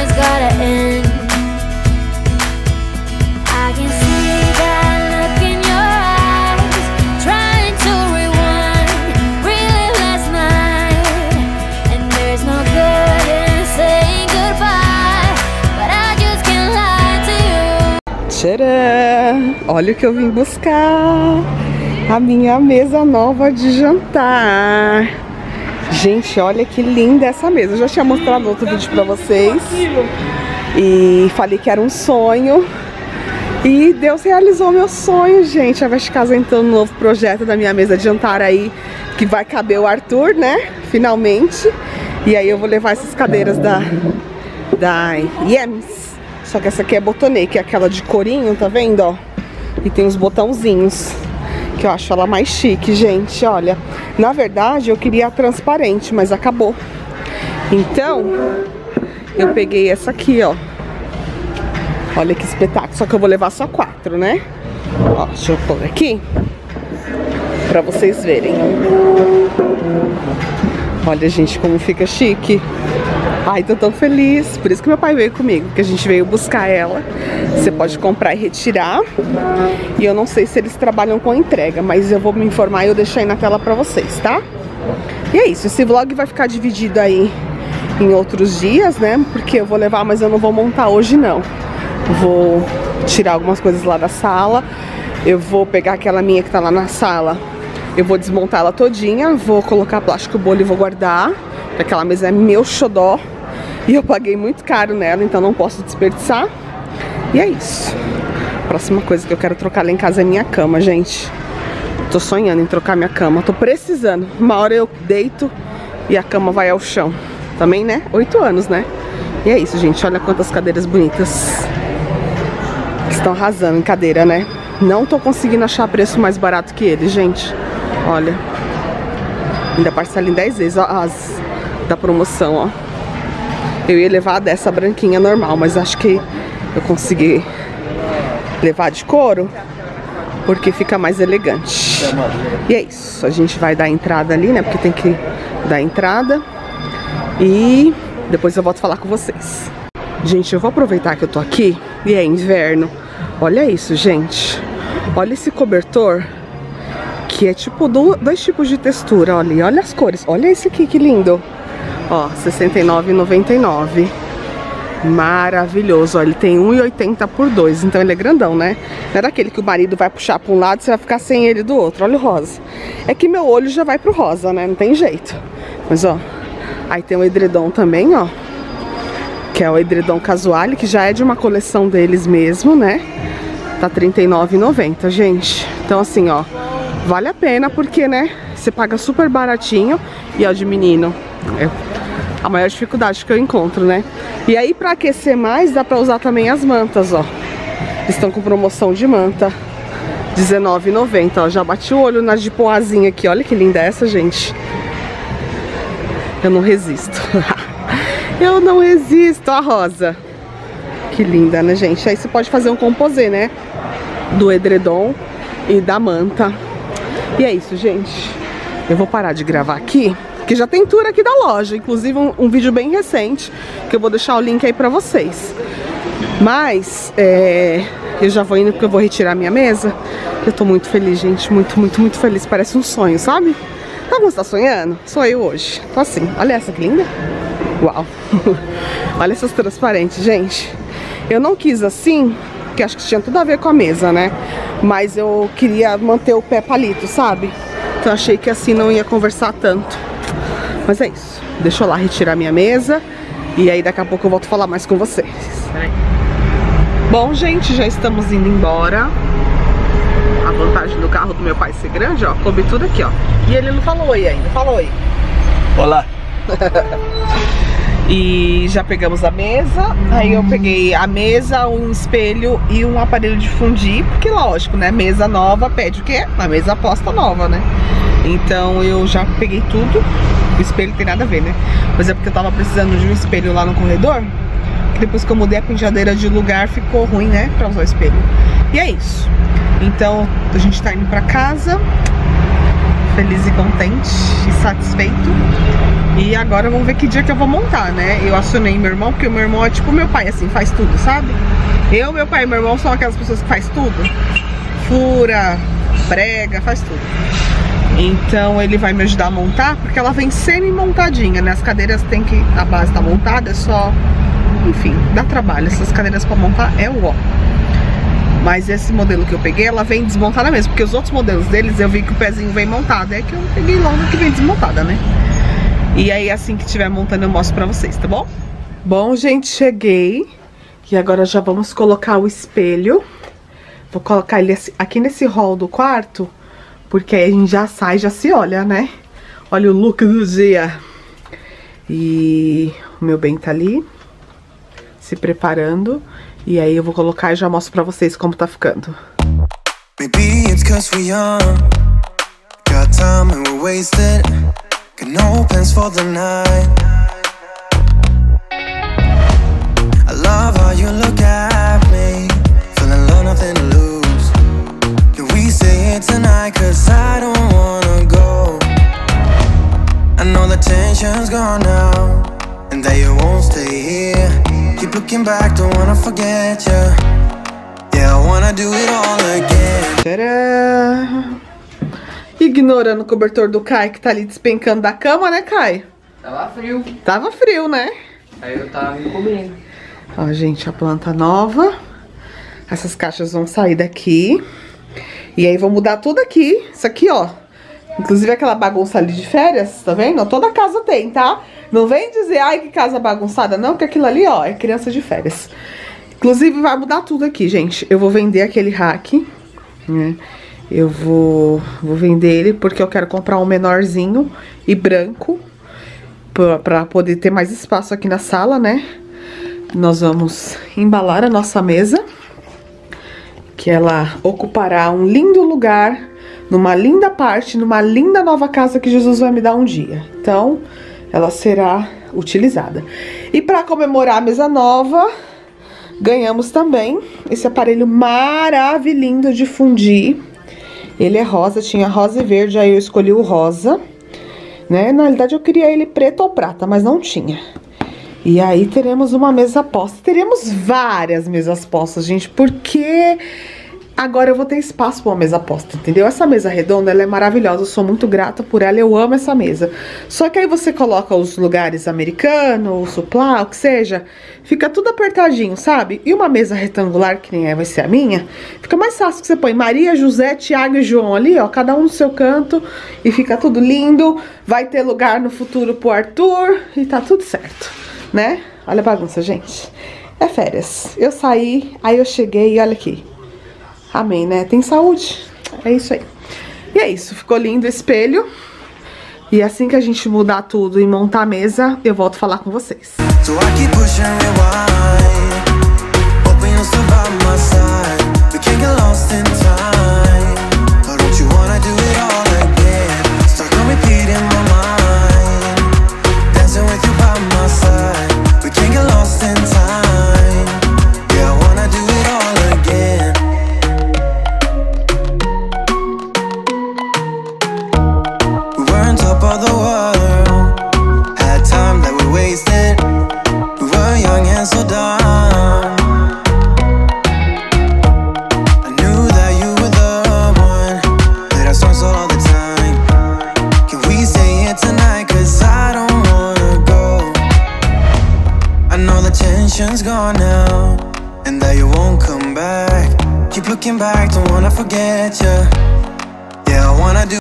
summer's gotta end. I can see that look in your eyes, trying to rewind, really last night. And there's no good in saying goodbye, but I just can't lie to you. Tcharam! Olha o que eu vim buscar! A minha mesa nova de jantar. Gente, olha que linda essa mesa. Eu já tinha mostrado outro vídeo pra vocês e falei que era um sonho, e Deus realizou meu sonho, gente. A Vest Casa entrou no novo projeto da minha mesa de jantar aí, que vai caber o Arthur, né? Finalmente. E aí eu vou levar essas cadeiras da Eames. Só que essa aqui é botonê, que é aquela de corinho, tá vendo, ó? E tem os botãozinhos, que eu acho ela mais chique, gente, olha. Na verdade, eu queria a transparente, mas acabou. Então, eu peguei essa aqui, ó. Olha que espetáculo, só que eu vou levar só 4, né? Ó, deixa eu pôr aqui, pra vocês verem. Olha, gente, como fica chique. Ai, tô tão feliz. Por isso que meu pai veio comigo, porque a gente veio buscar ela. Você pode comprar e retirar. E eu não sei se eles trabalham com entrega, mas eu vou me informar e eu deixar aí na tela pra vocês, tá? E é isso, esse vlog vai ficar dividido aí em outros dias, né? Porque eu vou levar, mas eu não vou montar hoje, não. Vou tirar algumas coisas lá da sala. Eu vou pegar aquela minha que tá lá na sala. Eu vou desmontar ela todinha, vou colocar plástico bolha e vou guardar. Aquela mesa é meu xodó e eu paguei muito caro nela, então não posso desperdiçar. E é isso. A próxima coisa que eu quero trocar lá em casa é minha cama, gente. Tô sonhando em trocar minha cama, tô precisando. Uma hora eu deito e a cama vai ao chão. Também, né? 8 anos, né? E é isso, gente. Olha quantas cadeiras bonitas. Estão arrasando em cadeira, né? Não tô conseguindo achar preço mais barato que ele, gente. Olha. Ainda parcela em 10 vezes, ó, as da promoção, ó. Eu ia levar dessa branquinha normal, mas acho que eu consegui levar de couro, porque fica mais elegante. E é isso, a gente vai dar entrada ali, né, porque tem que dar entrada. E depois eu volto falar com vocês. Gente, eu vou aproveitar que eu tô aqui e é inverno. Olha isso, gente. Olha esse cobertor, que é tipo 2 tipos de textura. Olha, olha as cores, olha esse aqui, que lindo. Ó, R$ 69,99. Maravilhoso. Ó, ele tem 1,80 por 2, então ele é grandão, né? Não é daquele que o marido vai puxar para um lado e você vai ficar sem ele do outro. Olha o rosa. É que meu olho já vai pro rosa, né? Não tem jeito. Mas, ó, aí tem o edredom também, ó. Que é o edredom casuale, que já é de uma coleção deles mesmo, né? Tá R$ 39,90, gente. Então, assim, ó, vale a pena porque, né, você paga super baratinho. E, ó, de menino, a maior dificuldade que eu encontro, né? E aí, pra aquecer mais, dá pra usar também as mantas, ó. Estão com promoção de manta, R$19,90, ó. Já bati o olho na de poazinha aqui. Olha que linda essa, gente. Eu não resisto. Eu não resisto. A rosa, que linda, né, gente? Aí você pode fazer um composê, né, do edredom e da manta. E é isso, gente. Eu vou parar de gravar aqui, que já tem tour aqui da loja, inclusive um vídeo bem recente, que eu vou deixar o link aí pra vocês. Mas, eu já vou indo porque eu vou retirar minha mesa. Eu tô muito feliz, gente, muito, muito, muito feliz. Parece um sonho, sabe? Tá, você tá sonhando? Sou eu hoje. Tô assim, olha essa que linda. Uau. Olha essas transparentes, gente. Eu não quis assim, porque acho que tinha tudo a ver com a mesa, né? Mas eu queria manter o pé palito, sabe? Então achei que assim não ia conversar tanto. Mas é isso, deixa eu lá retirar minha mesa e aí daqui a pouco eu volto falar mais com vocês. Bom, gente, já estamos indo embora. A vantagem do carro do meu pai ser grande, ó, coube tudo aqui, ó. E ele não falou oi ainda, falou oi. Olá. E já pegamos a mesa, aí eu peguei a mesa, um espelho e um aparelho de fundir, porque lógico, né, mesa nova pede o quê? Uma mesa aposta nova, né? Então eu já peguei tudo. O espelho tem nada a ver, né? Mas é porque eu tava precisando de um espelho lá no corredor, que depois que eu mudei a penteadeira de lugar ficou ruim, né, pra usar o espelho. E é isso. Então a gente tá indo pra casa, feliz e contente e satisfeito. E agora vamos ver que dia que eu vou montar, né? Eu acionei meu irmão, porque o meu irmão é tipo meu pai, assim, faz tudo, sabe? Eu, meu pai e meu irmão são aquelas pessoas que faz tudo. Fura, prega, faz tudo. Então ele vai me ajudar a montar, porque ela vem semi-montadinha, né? As cadeiras tem que... a base tá montada, é só... enfim, dá trabalho. Essas cadeiras pra montar é o ó. Mas esse modelo que eu peguei, ela vem desmontada mesmo, porque os outros modelos deles eu vi que o pezinho vem montado. É que eu peguei logo que vem desmontada, né? E aí assim que tiver montando eu mostro pra vocês, tá bom? Bom, gente, cheguei. E agora já vamos colocar o espelho. Vou colocar ele aqui nesse hall do quarto, porque aí a gente já sai, já se olha, né? Olha o look do dia. E o meu bem tá ali se preparando. E aí eu vou colocar e já mostro pra vocês como tá ficando. Maybe it's 'cause we are. Got time and we're wasted. Can open for the night. I love how you look at me. Feeling low, nothing to lose. Can we say it tonight? 'Cause I don't wanna go. I know the tension's gone now, and that you won't stay here. Keep looking back, don't wanna forget you. Yeah, I wanna do it all again. Tcharam! Ignorando o cobertor do Kai, que tá ali despencando da cama, né, Kai? Tava frio. Tava frio, né? Aí eu tava me cobrindo. Ó, gente, a planta nova. Essas caixas vão sair daqui. E aí vou mudar tudo aqui. Isso aqui, ó. Inclusive aquela bagunça ali de férias, tá vendo? Toda casa tem, tá? Não vem dizer, ai, que casa bagunçada, não, porque aquilo ali, ó, é criança de férias. Inclusive vai mudar tudo aqui, gente. Eu vou vender aquele rack, né? Eu vou vender ele porque eu quero comprar um menorzinho e branco pra poder ter mais espaço aqui na sala, né? Nós vamos embalar a nossa mesa, que ela ocupará um lindo lugar, numa linda parte, numa linda nova casa que Jesus vai me dar um dia. Então, ela será utilizada. E para comemorar a mesa nova, ganhamos também esse aparelho maravilhoso de fundir. Ele é rosa, tinha rosa e verde, aí eu escolhi o rosa, né? Na realidade, eu queria ele preto ou prata, mas não tinha. E aí teremos uma mesa posta. Teremos várias mesas postas, gente, porque... agora eu vou ter espaço para uma mesa posta, entendeu? Essa mesa redonda, ela é maravilhosa, eu sou muito grata por ela, eu amo essa mesa. Só que aí você coloca os lugares americanos, o suplá, o que seja, fica tudo apertadinho, sabe? E uma mesa retangular, que nem vai ser a minha, fica mais fácil, que você põe Maria, José, Tiago e João ali, ó, cada um no seu canto, e fica tudo lindo, vai ter lugar no futuro pro Arthur, e tá tudo certo, né? Olha a bagunça, gente. É férias. Eu saí, aí eu cheguei e olha aqui. Amém, né? Tem saúde. É isso aí. E é isso. Ficou lindo o espelho. E assim que a gente mudar tudo e montar a mesa, eu volto falar com vocês.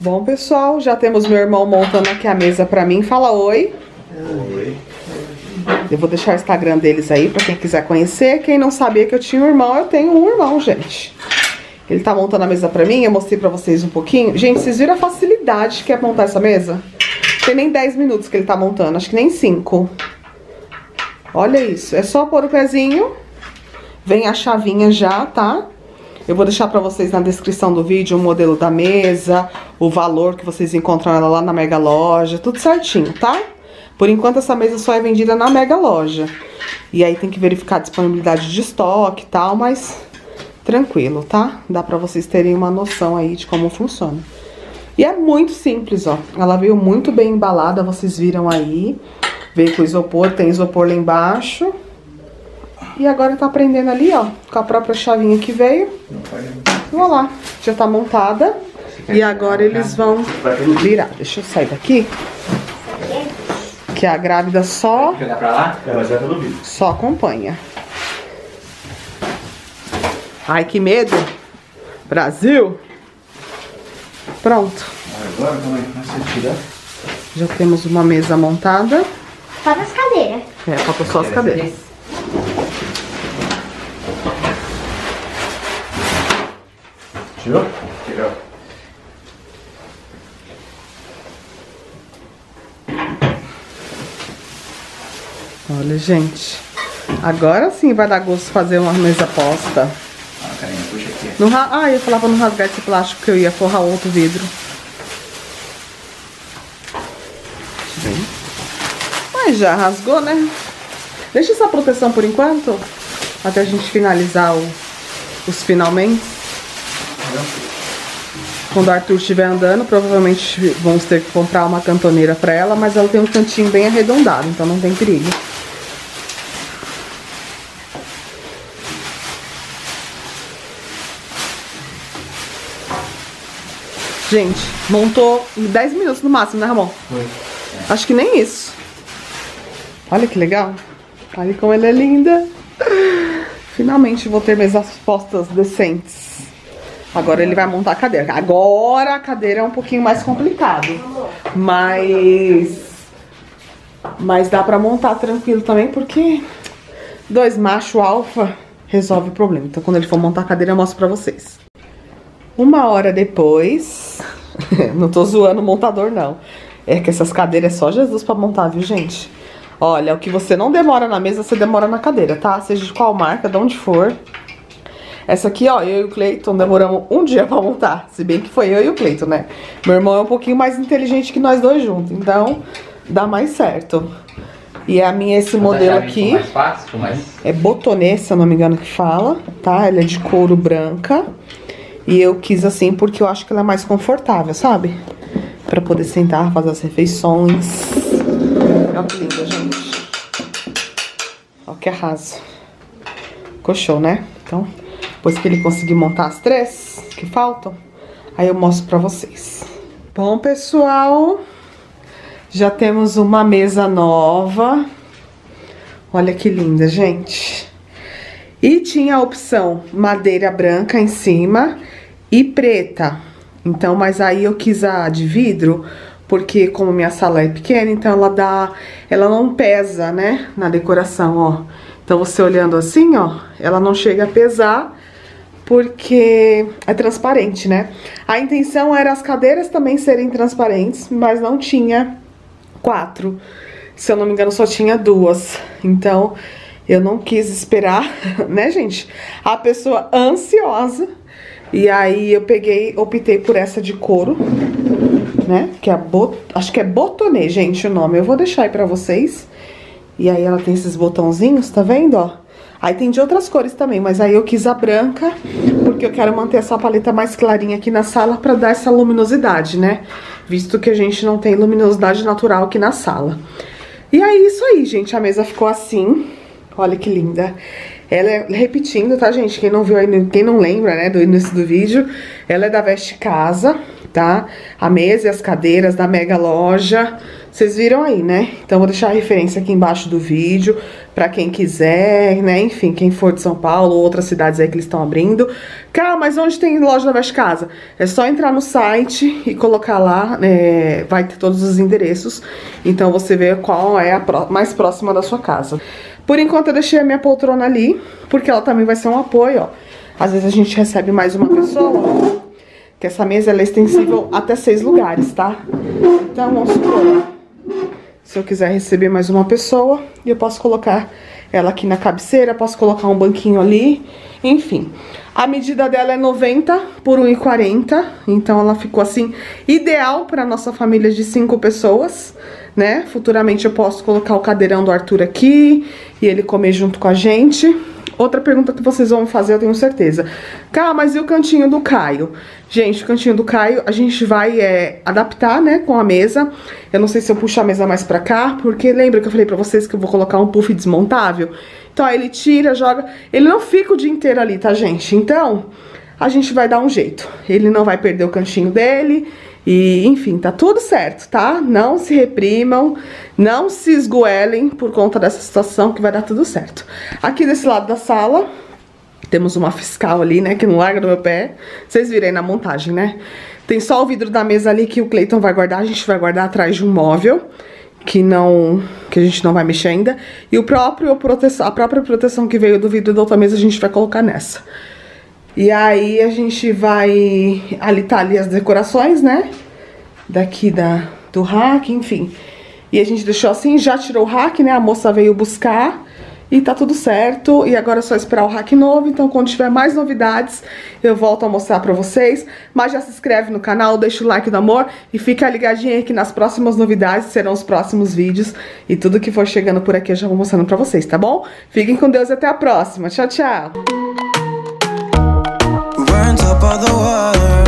Bom, pessoal, já temos meu irmão montando aqui a mesa pra mim. Fala oi. Oi. Eu vou deixar o Instagram deles aí pra quem quiser conhecer. Quem não sabia que eu tinha um irmão, eu tenho um irmão, gente. Ele tá montando a mesa pra mim, eu mostrei pra vocês um pouquinho. Gente, vocês viram a facilidade que é montar essa mesa? Tem nem 10 minutos que ele tá montando, acho que nem 5. Olha isso, é só pôr o pezinho. Vem a chavinha já, tá? Eu vou deixar pra vocês na descrição do vídeo o modelo da mesa, o valor que vocês encontram ela lá na Mega Loja, tudo certinho, tá? Por enquanto essa mesa só é vendida na Mega Loja. E aí tem que verificar a disponibilidade de estoque e tal, mas tranquilo, tá? Dá pra vocês terem uma noção aí de como funciona. E é muito simples, ó. Ela veio muito bem embalada, vocês viram aí. Veio com isopor, tem isopor lá embaixo. E agora tá prendendo ali, ó, com a própria chavinha que veio. Olha lá, já tá montada. E agora eles vão virar. Deixa eu sair daqui. Que a grávida só... só acompanha. Ai, que medo. Brasil. Pronto. Agora como é que você tira? Já temos uma mesa montada. Só nas cadeiras. É, faltam só as cadeiras. Tirou? Tirou. Olha, gente. Agora sim vai dar gosto fazer uma mesa posta. Ah, carinha, puxa aqui. Ah, eu falava não rasgar esse plástico que eu ia forrar outro vidro. Mas já rasgou, né? Deixa essa proteção por enquanto. Até a gente finalizar os finalmente. Quando o Arthur estiver andando, provavelmente vamos ter que comprar uma cantoneira pra ela, mas ela tem um cantinho bem arredondado, então não tem perigo. Gente, montou em 10 minutos no máximo, né, Ramon? Foi. Acho que nem isso. Olha que legal. Olha como ela é linda. Finalmente vou ter mesas postas decentes. Agora ele vai montar a cadeira. Agora a cadeira é um pouquinho mais complicado. Mas dá pra montar tranquilo também, porque dois macho alfa resolve o problema. Então quando ele for montar a cadeira eu mostro pra vocês. Uma hora depois... não tô zoando o montador, não. É que essas cadeiras é só Jesus pra montar, viu, gente? Olha, o que você não demora na mesa, você demora na cadeira, tá? Seja de qual marca, de onde for... Essa aqui, ó, eu e o Cleiton demoramos um dia pra montar. Se bem que foi eu e o Cleiton, né? Meu irmão é um pouquinho mais inteligente que nós dois juntos. Então, dá mais certo. E a minha, esse modelo aqui... mais fácil, mas... é botonê, se eu não me engano que fala, tá? Ela é de couro branca. E eu quis assim porque eu acho que ela é mais confortável, sabe? Pra poder sentar, fazer as refeições. Olha que linda, gente. Olha que arraso. Ficou show, né? Então... depois que ele conseguir montar as três que faltam, aí eu mostro pra vocês. Bom, pessoal, já temos uma mesa nova. Olha que linda, gente. E tinha a opção madeira branca em cima e preta. Então, mas aí eu quis a de vidro, porque como minha sala é pequena, então ela não pesa, né, na decoração, ó. Então, você olhando assim, ó, ela não chega a pesar, porque é transparente, né? A intenção era as cadeiras também serem transparentes, mas não tinha 4. Se eu não me engano, só tinha 2. Então, eu não quis esperar, né, gente? A pessoa ansiosa. E aí, eu peguei, optei por essa de couro, né? Que é acho que é botonê, gente, o nome. Eu vou deixar aí pra vocês. E aí, ela tem esses botãozinhos, tá vendo, ó? Aí tem de outras cores também, mas aí eu quis a branca, porque eu quero manter essa paleta mais clarinha aqui na sala pra dar essa luminosidade, né? Visto que a gente não tem luminosidade natural aqui na sala. E aí, isso aí, gente. A mesa ficou assim. Olha que linda. Ela é, repetindo, tá, gente? Quem não viu aí, quem não lembra, né, do início do vídeo, ela é da Vest Casa, tá? A mesa e as cadeiras da Mega Loja. Vocês viram aí, né? Então, vou deixar a referência aqui embaixo do vídeo, pra quem quiser, né? Enfim, quem for de São Paulo ou outras cidades aí que eles estão abrindo. Cara, mas onde tem loja da Vest Casa? É só entrar no site e colocar lá, vai ter todos os endereços. Então, você vê qual é a mais próxima da sua casa. Por enquanto, eu deixei a minha poltrona ali, porque ela também vai ser um apoio, ó. Às vezes, a gente recebe mais uma pessoa, que essa mesa ela é extensível até 6 lugares, tá? Então, vamos supor... se eu quiser receber mais uma pessoa, eu posso colocar ela aqui na cabeceira, posso colocar um banquinho ali, enfim. A medida dela é 90 por 1,40, então ela ficou assim, ideal para nossa família de 5 pessoas, né? Futuramente eu posso colocar o cadeirão do Arthur aqui, e ele comer junto com a gente, Outra pergunta que vocês vão fazer, eu tenho certeza. Cá, mas e o cantinho do Caio? Gente, o cantinho do Caio a gente vai adaptar, né, com a mesa. Eu não sei se eu puxo a mesa mais pra cá, porque lembra que eu falei pra vocês que eu vou colocar um puff desmontável? Então, aí ele tira, joga... Ele não fica o dia inteiro ali, tá, gente? Então, a gente vai dar um jeito. Ele não vai perder o cantinho dele... E, enfim, tá tudo certo, tá? Não se reprimam, não se esgoelem por conta dessa situação, que vai dar tudo certo. Aqui desse lado da sala, temos uma fiscal ali, né, que não larga do meu pé. Vocês viram aí na montagem, né? Tem só o vidro da mesa ali que o Cleiton vai guardar, a gente vai guardar atrás de um móvel, que a gente não vai mexer ainda. E a própria proteção que veio do vidro da outra mesa a gente vai colocar nessa. E aí a gente vai alitar ali as decorações, né? Daqui do rack, enfim. E a gente deixou assim, já tirou o rack, né? A moça veio buscar e tá tudo certo. E agora é só esperar o rack novo. Então, quando tiver mais novidades, eu volto a mostrar pra vocês. Mas já se inscreve no canal, deixa o like do amor. E fica ligadinho aí que nas próximas novidades serão os próximos vídeos. E tudo que for chegando por aqui eu já vou mostrando pra vocês, tá bom? Fiquem com Deus e até a próxima. Tchau, tchau! Up all the water.